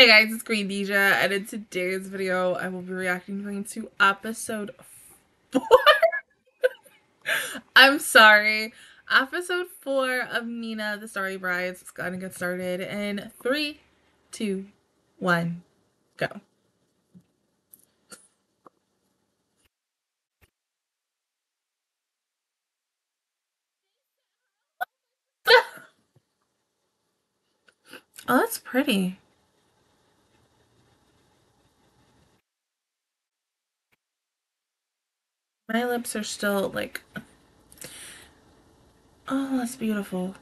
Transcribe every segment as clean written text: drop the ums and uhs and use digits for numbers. Hey guys, it's Queendija, and in today's video I will be reacting to episode 4. I'm sorry. Episode 4 of Nina the Starry Bride. It's gonna get started in 3, 2, 1, go. Oh, that's pretty. My lips are still like, oh, that's beautiful.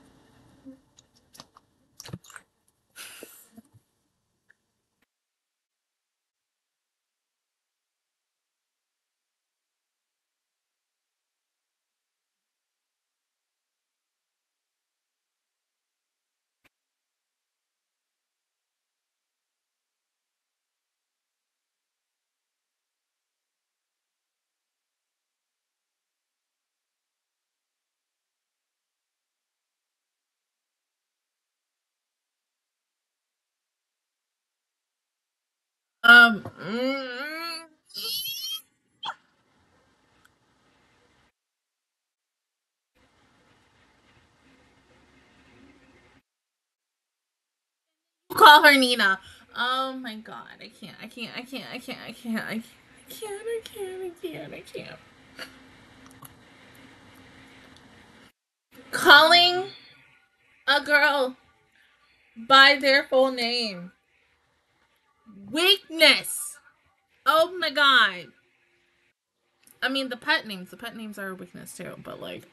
Call her Nina. Oh my god, I can't. Calling a girl by their full name. Weakness. Oh my god. I mean, the pet names are a weakness too, but like,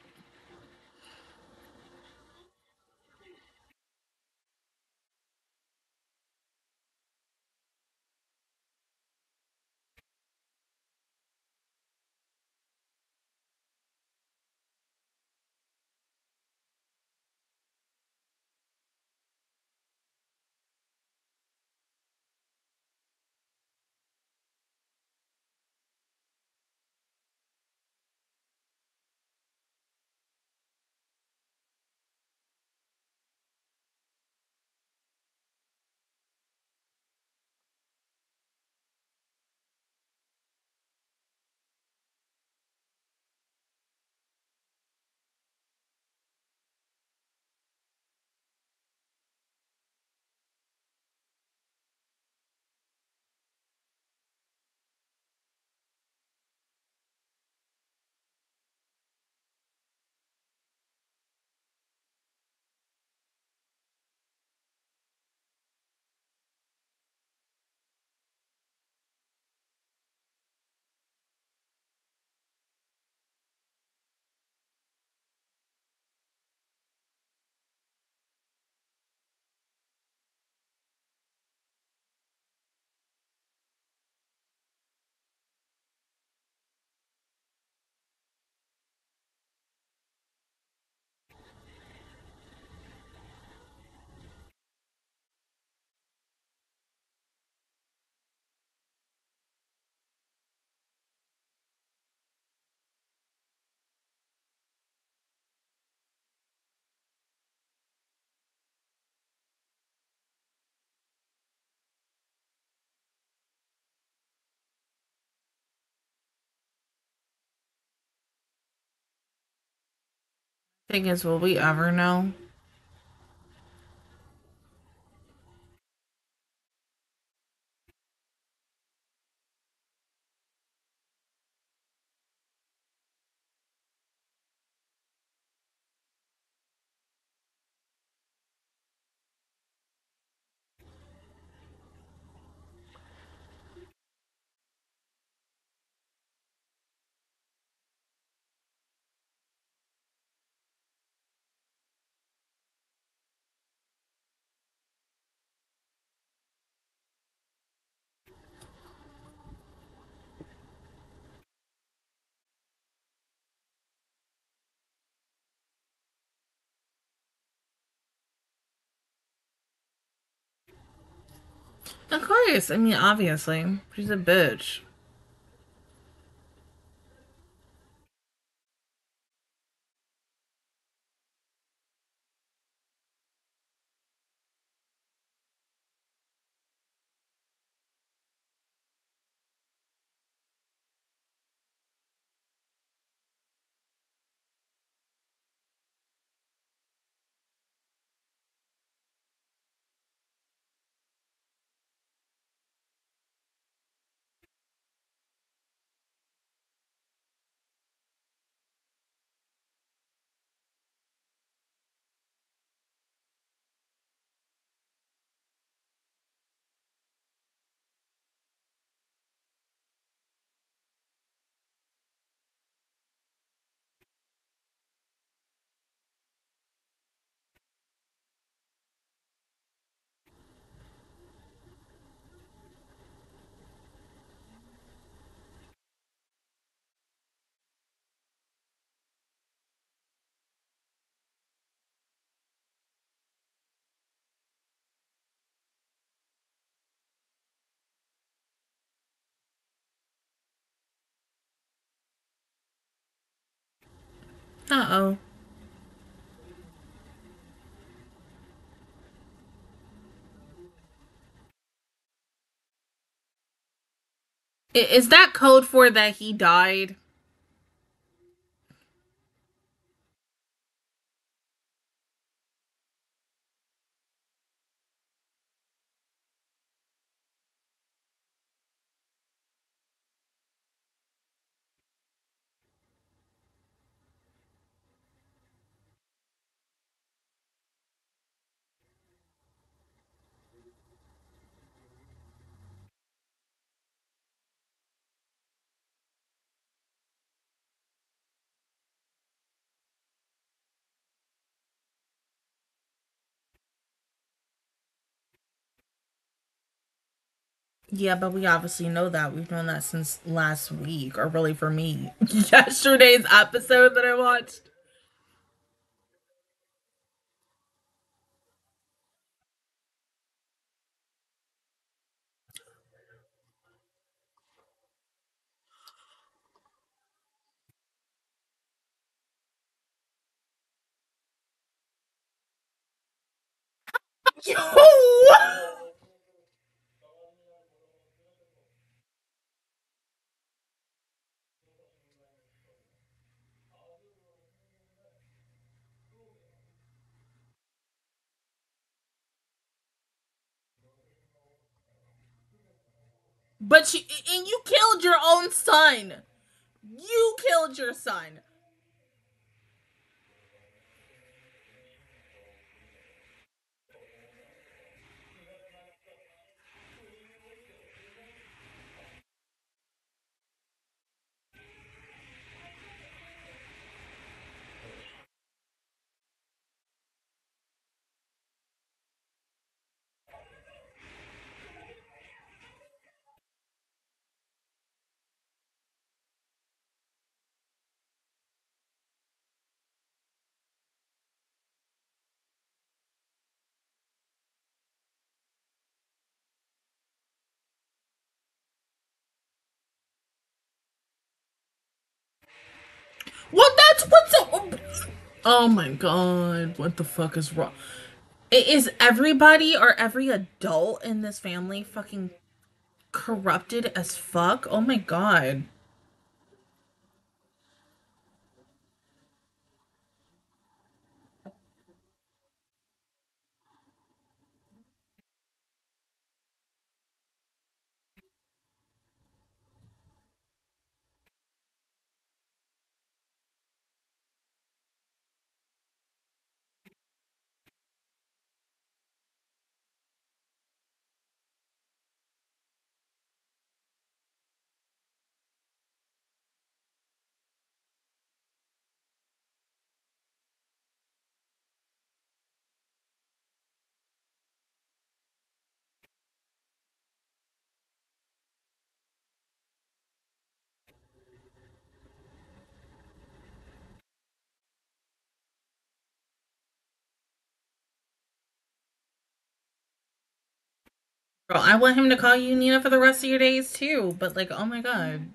thing is, will we ever know? Of course, I mean, obviously, she's a bitch. Uh-oh. Is that code for that he died? Yeah, but we obviously know that. We've known that since last week, or really for me, yesterday's episode that I watched. Yo! But she, and you killed your own son. You killed your son. Well, that's what's up. Oh my god, what the fuck is wrong? Is everybody or every adult in this family fucking corrupted as fuck? Oh my god. Girl, I want him to call you Nina for the rest of your days too, but like, oh my god.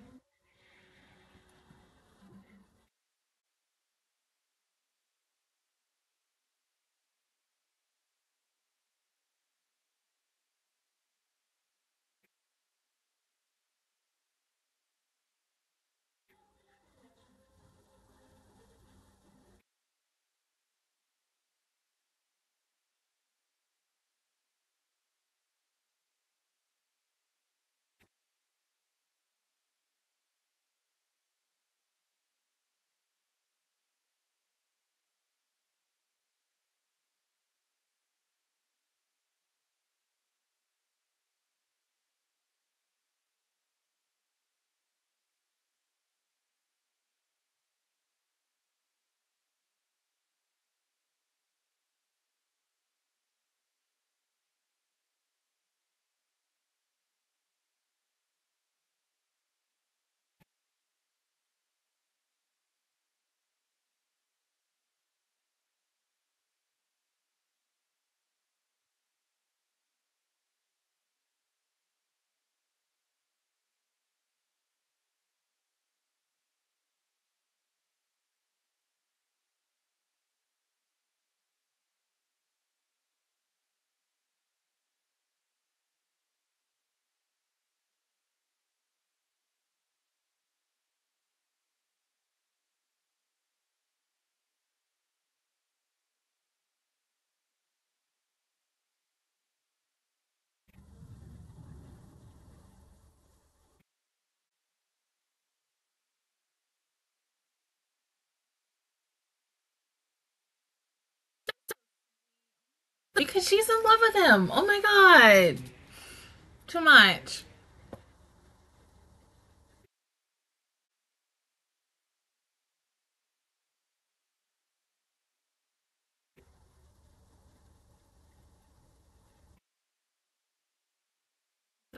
Because she's in love with him. Oh my god. Too much.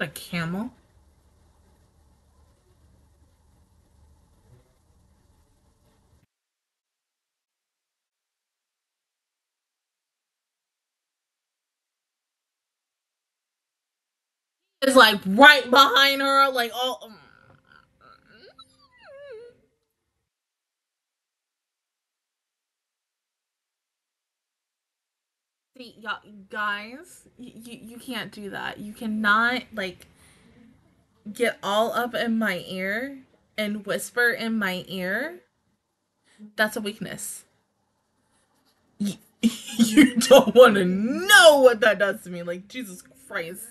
A camel? Is like right behind her, like all. See, y'all, guys, you can't do that. You cannot like get all up in my ear and whisper in my ear. That's a weakness. You don't want to know what that does to me. Like, Jesus Christ.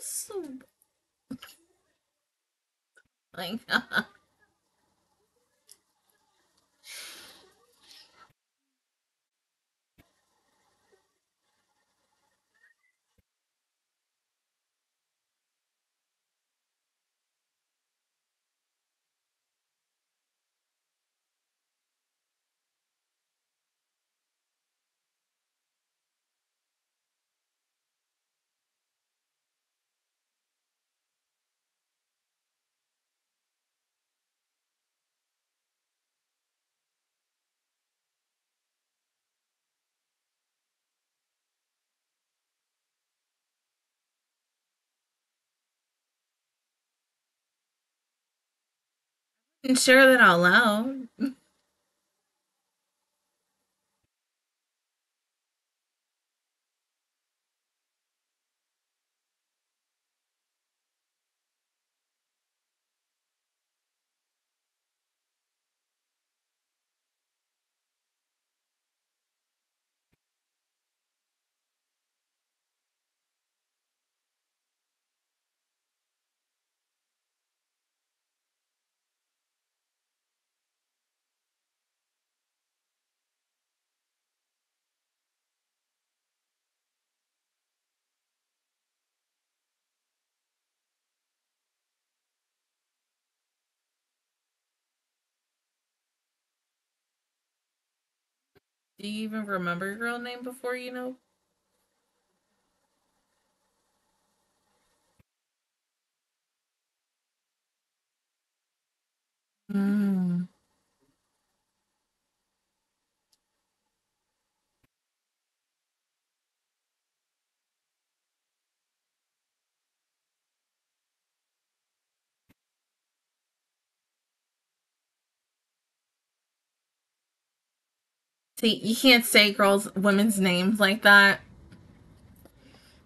So like and share that out loud. Do you even remember your girl name before you know? Mm. See, you can't say women's names like that.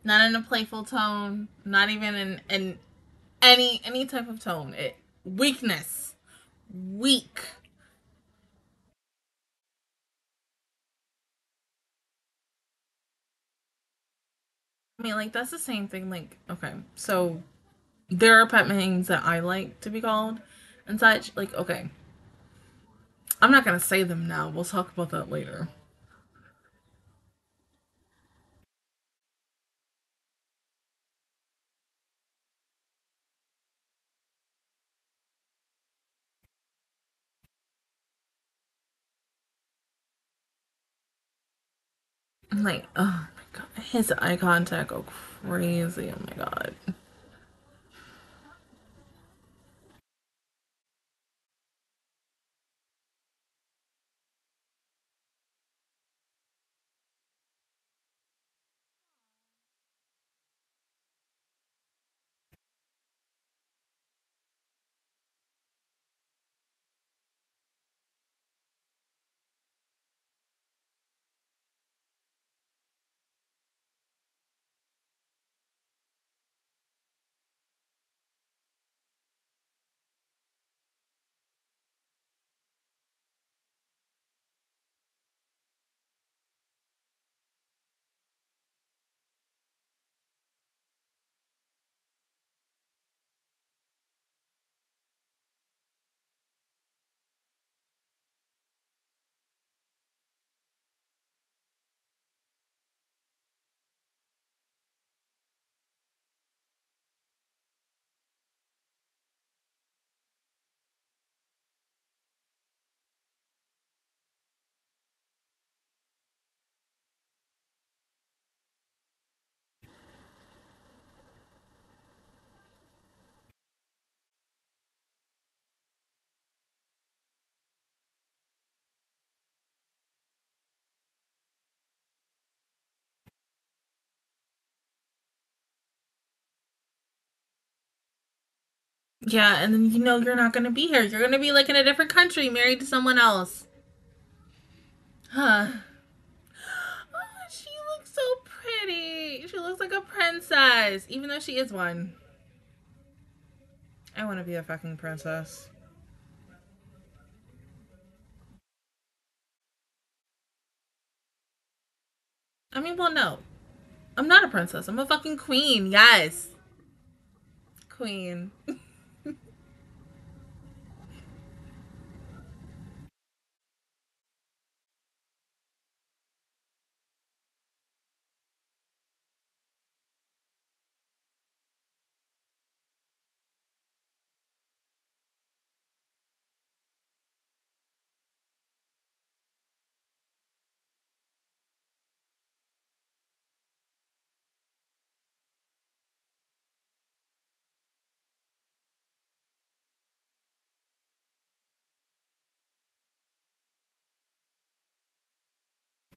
Not in a playful tone. Not even in any type of tone. Weakness. Weak. I mean, like, that's the same thing. Like, okay, so there are pet names that I like to be called and such. Like, okay. I'm not gonna say them now. We'll talk about that later. I'm like, oh my god, his eye contact go crazy. Oh my god. Yeah, and then you know you're not going to be here. You're going to be like in a different country, married to someone else. Huh. Oh, she looks so pretty. She looks like a princess, even though she is one. I want to be a fucking princess. I mean, well, no. I'm not a princess. I'm a fucking queen. Yes. Queen.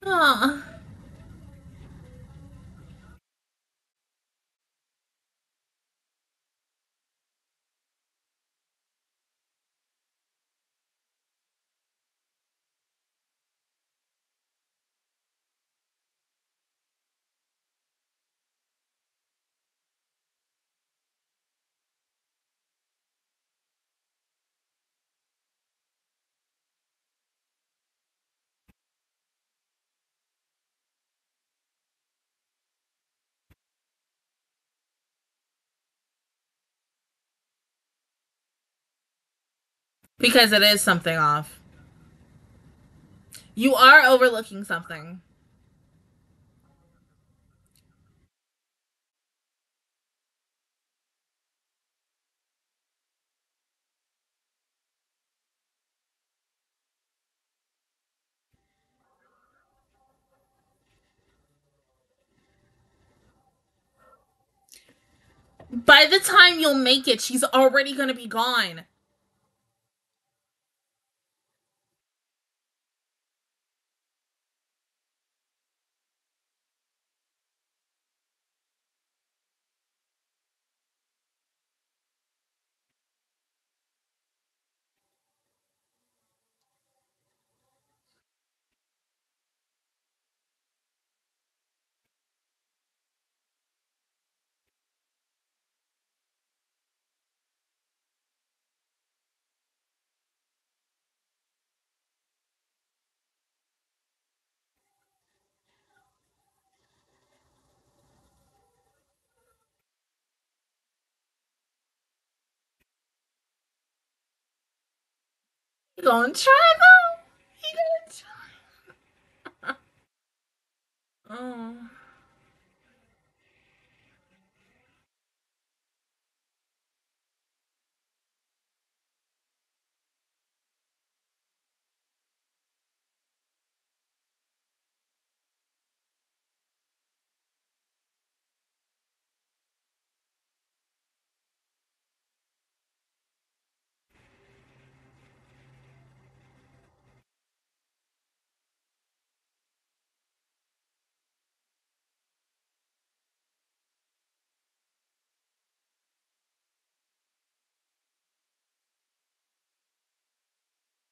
Aww. Because it is something off. You are overlooking something. By the time you'll make it, she's already gonna be gone. He gonna try though? He gonna try. Oh.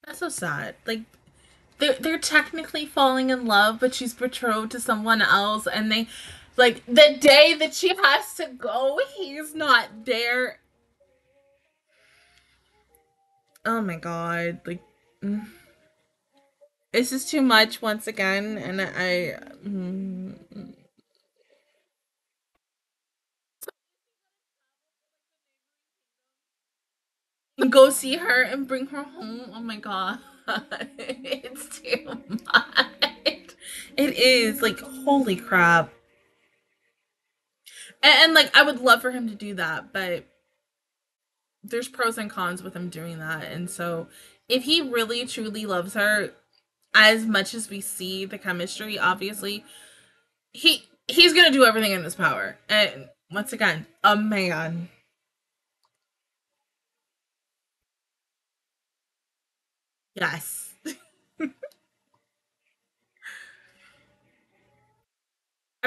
That's so sad. Like, they're technically falling in love, but she's betrothed to someone else, and they, like, the day that she has to go, he's not there. Oh my god, like, this is too much once again, and I go see her and bring her home. Oh my god. It's too much. It is. Like, holy crap. And like, I would love for him to do that, but there's pros and cons with him doing that. And so if he really, truly loves her, as much as we see the chemistry, obviously, he's going to do everything in his power. And once again, a man. Yes. I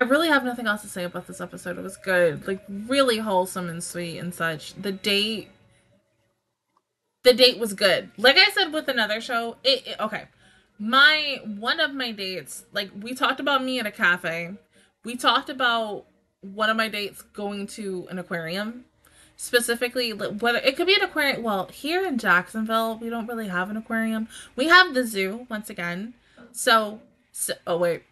really have nothing else to say about this episode. It was good. Like, really wholesome and sweet and such. The date the date was good. Like I said with another show, okay. One of my dates, like we talked about me at a cafe. We talked about one of my dates going to an aquarium. Specifically, whether it could be an aquarium. Well, here in Jacksonville, we don't really have an aquarium. We have the zoo, once again. So oh wait.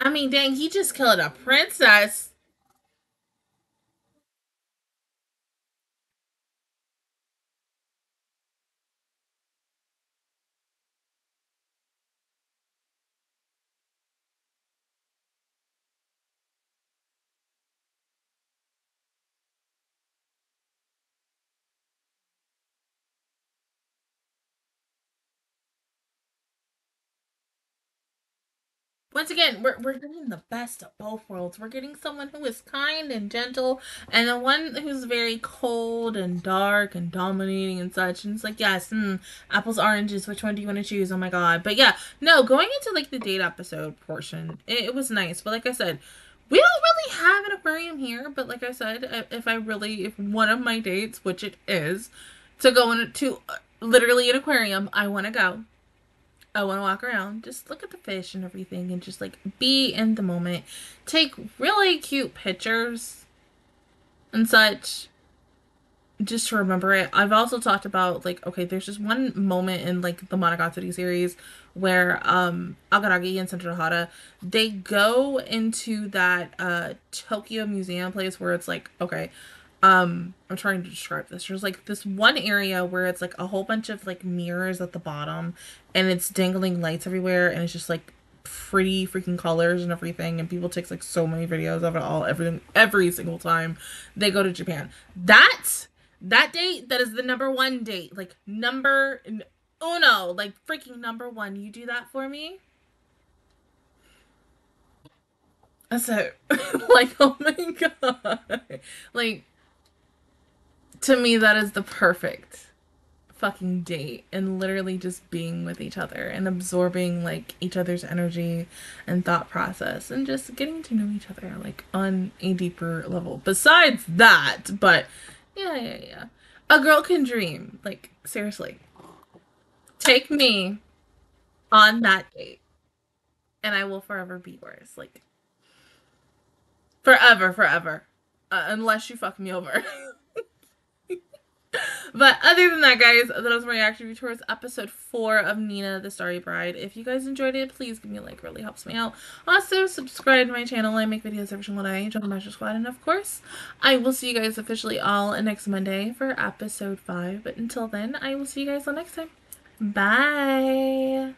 I mean, dang, he just killed a princess. Once again, we're getting the best of both worlds. We're getting someone who is kind and gentle and the one who's very cold and dark and dominating and such. And it's like, yes, apples, oranges, which one do you want to choose? Oh my God. But yeah, no, going into like the date episode portion, it was nice. But like I said, we don't really have an aquarium here. But like I said, if one of my dates, which it is, to go into literally an aquarium, I want to go. I want to walk around, just look at the fish and everything, and just like be in the moment, take really cute pictures and such, just to remember it. I've also talked about like, okay, there's just one moment in like the Monogatari series where Araragi and Senjougahara, they go into that Tokyo museum place where it's like, okay, I'm trying to describe this. There's like this one area where it's like a whole bunch of like mirrors at the bottom and it's dangling lights everywhere and it's just like pretty freaking colors and everything, and people take like so many videos of it all, everything, every single time they go to Japan. That date, that is the #1 date, like number uno, like freaking #1. You do that for me? So like, oh my God, like, to me, that is the perfect fucking date, and literally just being with each other and absorbing like each other's energy and thought process and just getting to know each other like on a deeper level besides that. But yeah. A girl can dream. Like, seriously, take me on that date and I will forever be yours. Like, forever. Unless you fuck me over. But other than that, guys, that was my reaction towards episode 4 of Nina the Starry Bride. If you guys enjoyed it, please give me a like. It really helps me out. Also, subscribe to my channel. I make videos every single day. Join the Master Squad. And of course, I will see you guys officially all next Monday for episode 5. But until then, I will see you guys all next time. Bye!